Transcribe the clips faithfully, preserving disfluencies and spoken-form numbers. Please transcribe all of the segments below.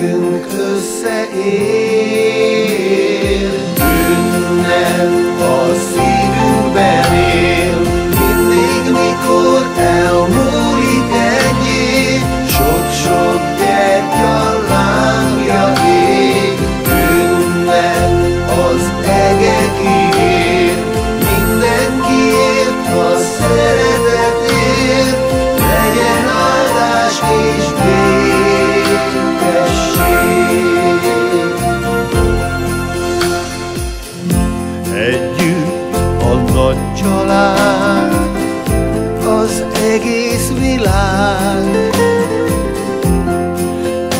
gün köze él. Bűnnel a szívünkben él, mindig mikor elmúlik egy év, sok-sok gyertyal lángja ég. Bűnnel az egekig él, mindenkiért a szeretetért, legyen áldás és család, az egész világ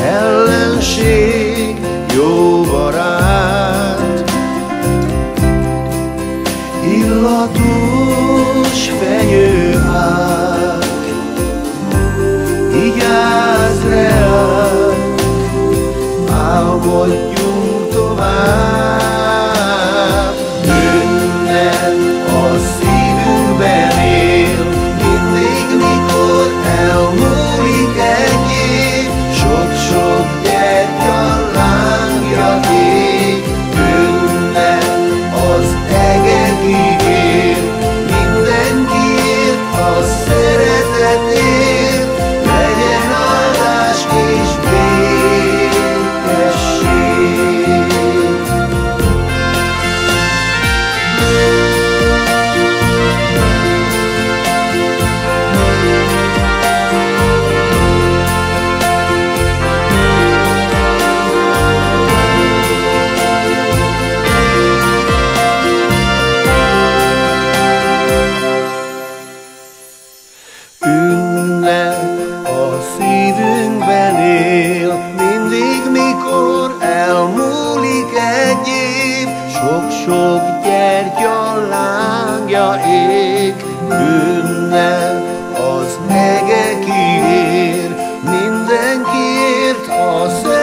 ellenség, jó barát, illatos fenyőfák, vigyázz ránk, álmodjunk tovább. Mindenkiért az